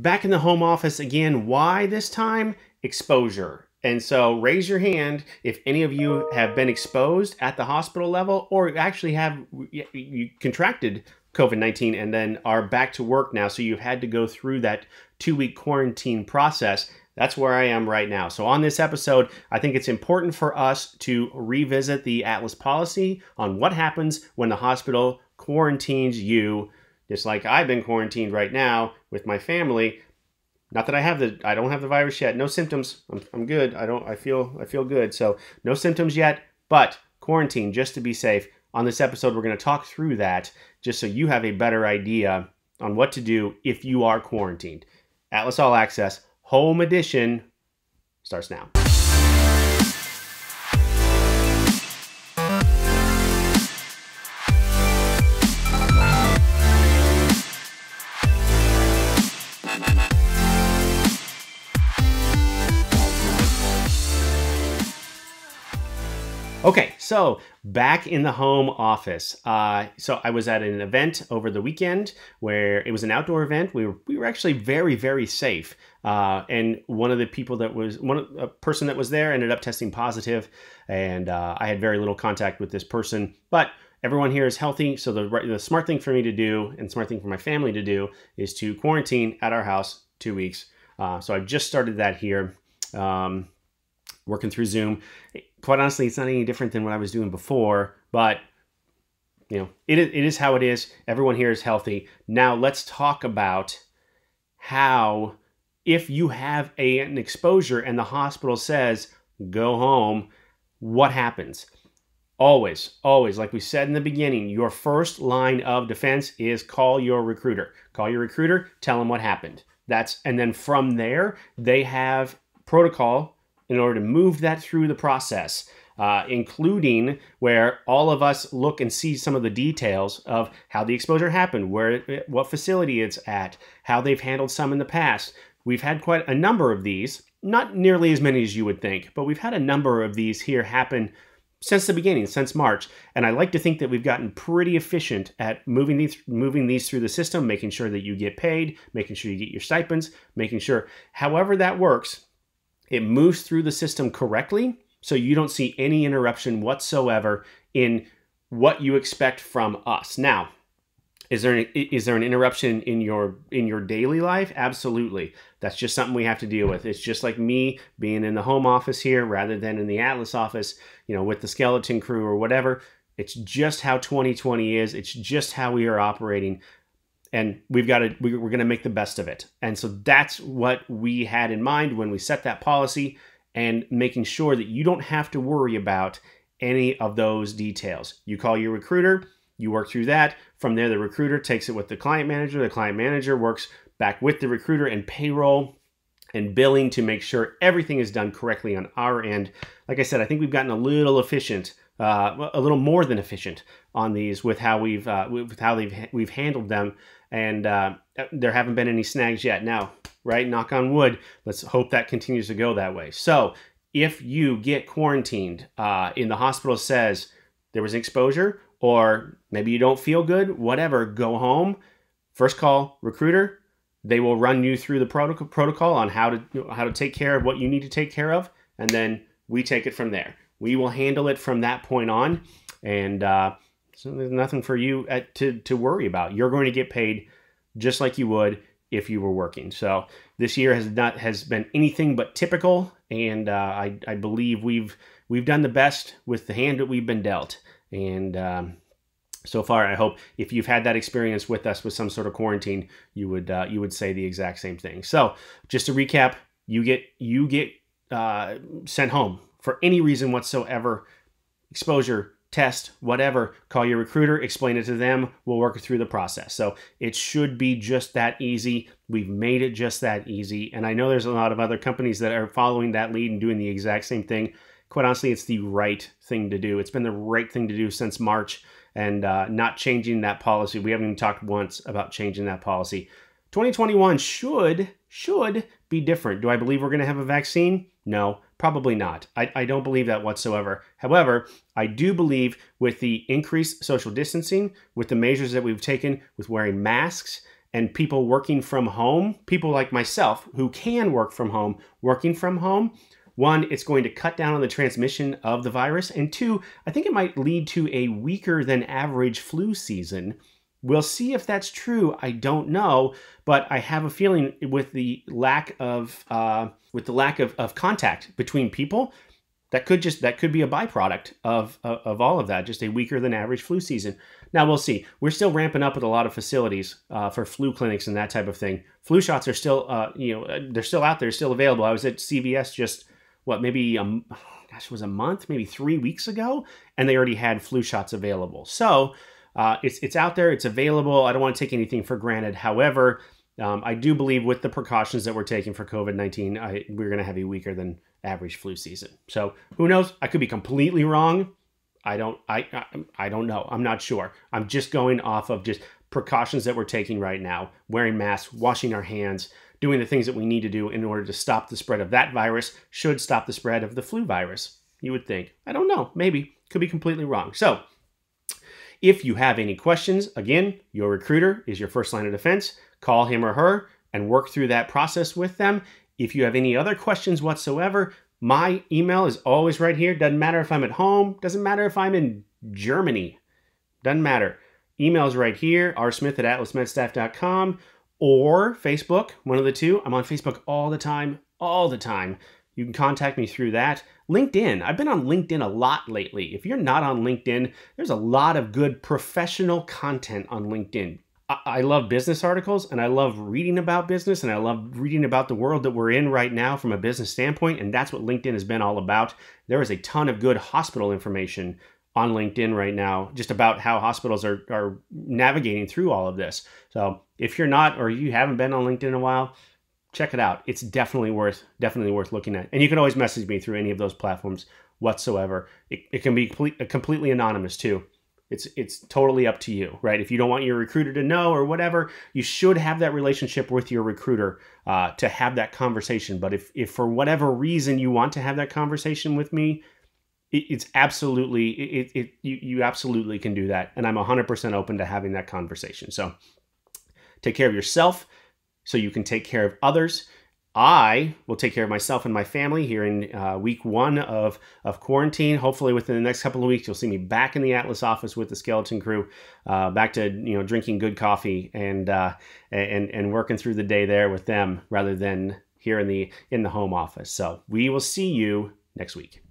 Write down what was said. Back in the home office again. Why this time? Exposure. And so raise your hand if any of you have been exposed at the hospital level or actually have you contracted COVID-19 and then are back to work now. So you've had to go through that 2-week quarantine process. That's where I am right now. So on this episode, I think it's important for us to revisit the Atlas policy on what happens when the hospital quarantines you, just like I've been quarantined right now with my family. Not that I don't have the virus yet. No symptoms. I'm good. I feel good. So no symptoms yet, but quarantine just to be safe. On this episode, we're going to talk through that just so you have a better idea on what to do if you are quarantined. Atlas All Access Home Edition starts now. Okay, so back in the home office. So I was at an event over the weekend where it was an outdoor event. We were actually very, very safe. And one of the people that was, a person that was there ended up testing positive, and I had very little contact with this person, but everyone here is healthy. So the smart thing for me to do and smart thing for my family to do is to quarantine at our house 2 weeks. So I've just started that here, working through Zoom. Quite honestly, it's not any different than what I was doing before, but you know, it is how it is. Everyone here is healthy. Now let's talk about how, if you have an exposure and the hospital says, go home, what happens? Always, like we said in the beginning, your first line of defense is call your recruiter. Call your recruiter, tell them what happened. And then from there, they have protocol in order to move that through the process, including where all of us look and see some of the details of how the exposure happened, what facility it's at, how they've handled some in the past. We've had quite a number of these, not nearly as many as you would think, but we've had a number of these here happen since the beginning, since March. And I like to think that we've gotten pretty efficient at moving these through the system, making sure that you get paid, making sure you get your stipends, making sure however that works, it moves through the system correctly, so you don't see any interruption whatsoever in what you expect from us. Now, is there an interruption in your daily life? Absolutely. That's just something we have to deal with. It's just like me being in the home office here rather than in the Atlas office, you know, with the skeleton crew or whatever. It's just how 2020 is. It's just how we are operating. And we're going to make the best of it. And so that's what we had in mind when we set that policy, and making sure that you don't have to worry about any of those details. You call your recruiter, you work through that. From there, the recruiter takes it with the client manager. The client manager works back with the recruiter and payroll and billing to make sure everything is done correctly on our end. Like I said, I think we've gotten a little efficient, a little more than efficient on these with how we've handled them. And there haven't been any snags yet. Now, right, knock on wood, let's hope that continues to go that way. So if you get quarantined and the hospital says there was an exposure, or maybe you don't feel good, whatever, go home. First call, recruiter. They will run you through the protocol on how to take care of what you need to take care of. And then we take it from there. We will handle it from that point on. And so there's nothing for you to worry about. You're going to get paid just like you would if you were working. So this year has been anything but typical, and I believe we've done the best with the hand that we've been dealt. And so far, I hope if you've had that experience with us with some sort of quarantine, you would say the exact same thing. So just to recap, you get sent home for any reason whatsoever, exposure, test, whatever, call your recruiter, explain it to them, we'll work through the process. So it should be just that easy. We've made it just that easy. And I know there's a lot of other companies that are following that lead and doing the exact same thing. Quite honestly, it's the right thing to do. It's been the right thing to do since March, and not changing that policy. We haven't even talked once about changing that policy. 2021 should be different. Do I believe we're going to have a vaccine? No. Probably not. I don't believe that whatsoever. However, I do believe with the increased social distancing, with the measures that we've taken, with wearing masks, and people working from home, people like myself who can work from home, working from home, one, it's going to cut down on the transmission of the virus. And two, I think it might lead to a weaker than average flu season. We'll see if that's true. I don't know, but I have a feeling with the lack of contact between people, that could be a byproduct of all of that. Just a weaker than average flu season. Now we'll see. We're still ramping up at a lot of facilities for flu clinics and that type of thing. Flu shots are still they're still out there, still available. I was at CVS just maybe it was a month, maybe 3 weeks ago, and they already had flu shots available. So. It's out there, it's available. I don't want to take anything for granted. However, I do believe with the precautions that we're taking for COVID-19, we're going to have a weaker than average flu season. So who knows? I could be completely wrong. I don't know. I'm not sure. I'm just going off of just precautions that we're taking right now, wearing masks, washing our hands, doing the things that we need to do in order to stop the spread of that virus, should stop the spread of the flu virus, you would think. I don't know. Maybe. Could be completely wrong. So if you have any questions, again, your recruiter is your first line of defense. Call him or her and work through that process with them. If you have any other questions whatsoever, my email is always right here. Doesn't matter if I'm at home. Doesn't matter if I'm in Germany. Doesn't matter. Email is right here, rsmith@atlasmedstaff.com or Facebook, one of the two. I'm on Facebook all the time, all the time. You can contact me through that. LinkedIn. I've been on LinkedIn a lot lately. If you're not on LinkedIn, there's a lot of good professional content on LinkedIn. I love business articles, and I love reading about business, and I love reading about the world that we're in right now from a business standpoint, and that's what LinkedIn has been all about. There is a ton of good hospital information on LinkedIn right now, just about how hospitals are navigating through all of this. So if you're not, or you haven't been on LinkedIn in a while, check it out. It's definitely worth looking at. And you can always message me through any of those platforms whatsoever. It can be completely anonymous too. It's totally up to you, right? If you don't want your recruiter to know or whatever, you should have that relationship with your recruiter to have that conversation. But if for whatever reason you want to have that conversation with me, you absolutely can do that. And I'm 100% open to having that conversation. So take care of yourself, so you can take care of others. I will take care of myself and my family here in week one of quarantine. Hopefully within the next couple of weeks, you'll see me back in the Atlas office with the skeleton crew, back to drinking good coffee and working through the day there with them rather than here in the home office. So we will see you next week.